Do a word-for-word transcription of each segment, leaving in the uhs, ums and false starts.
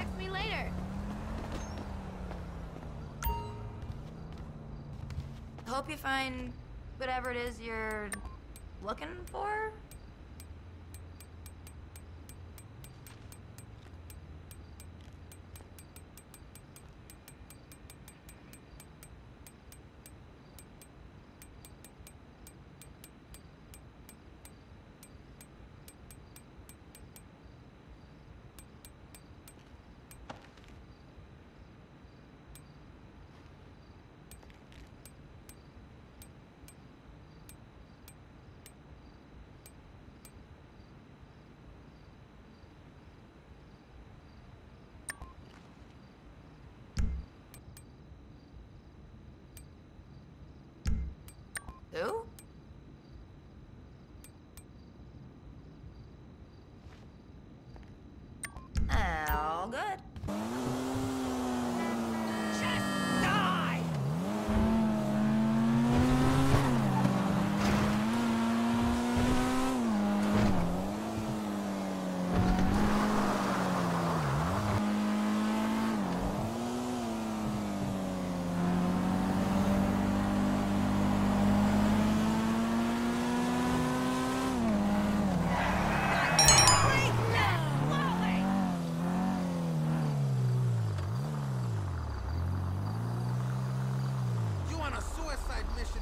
Text me later. Hope you find whatever it is you're looking for. Who? All good.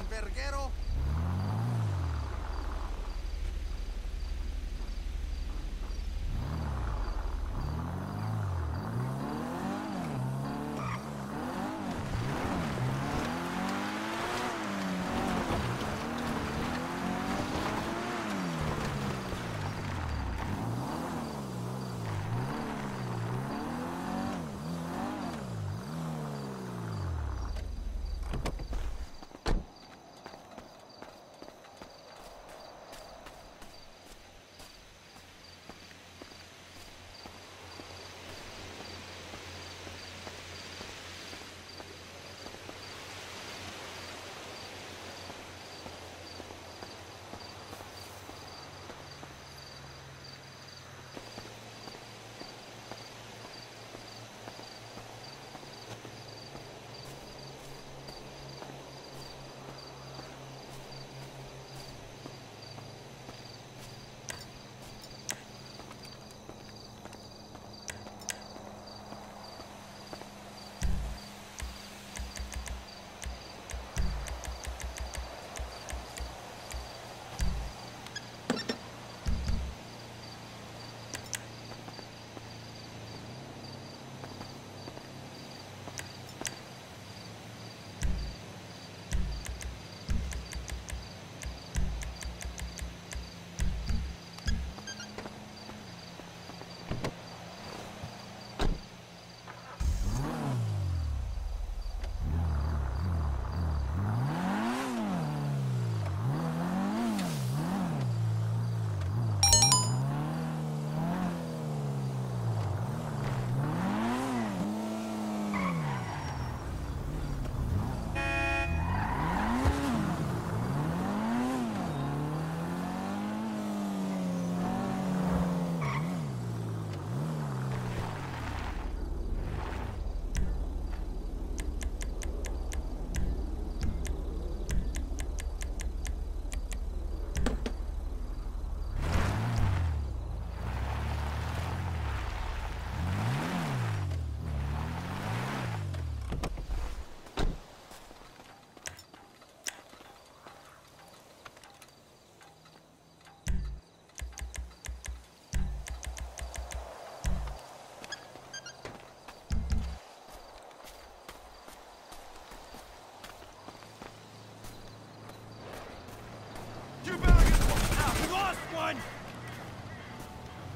Verguero.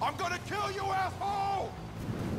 I'm gonna kill you, asshole! Oh!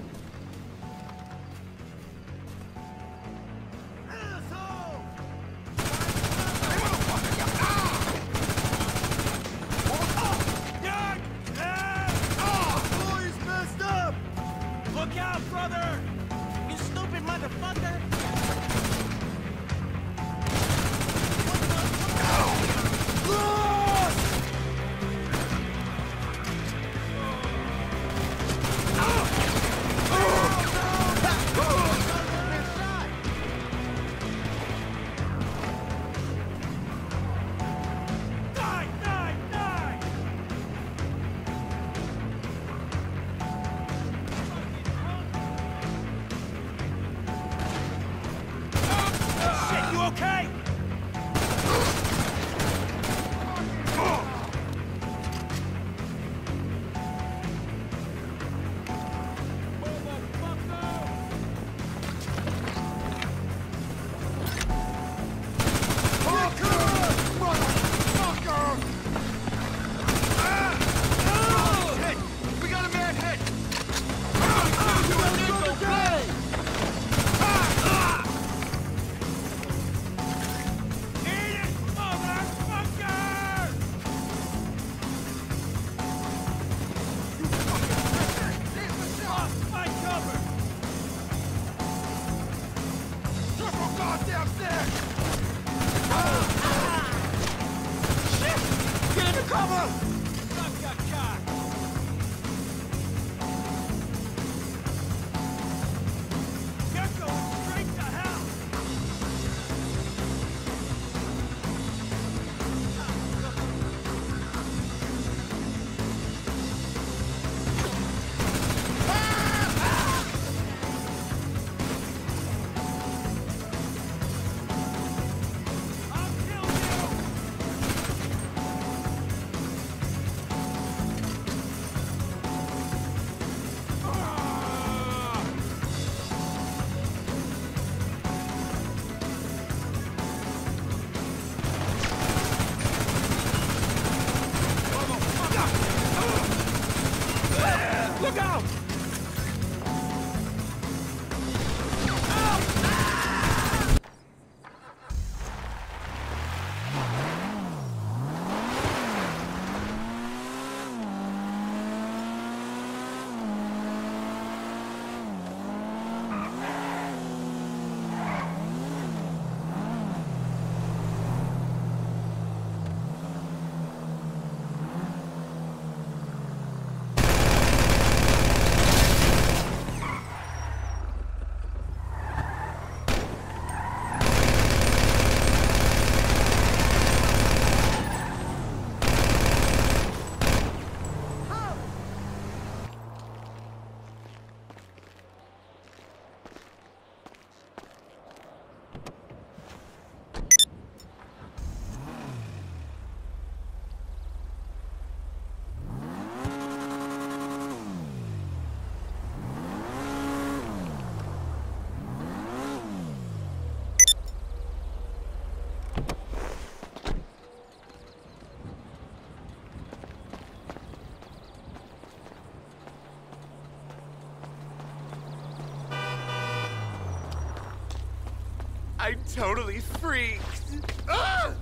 I'm totally freaked. Ah!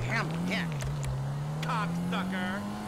Damn it. Cocksucker.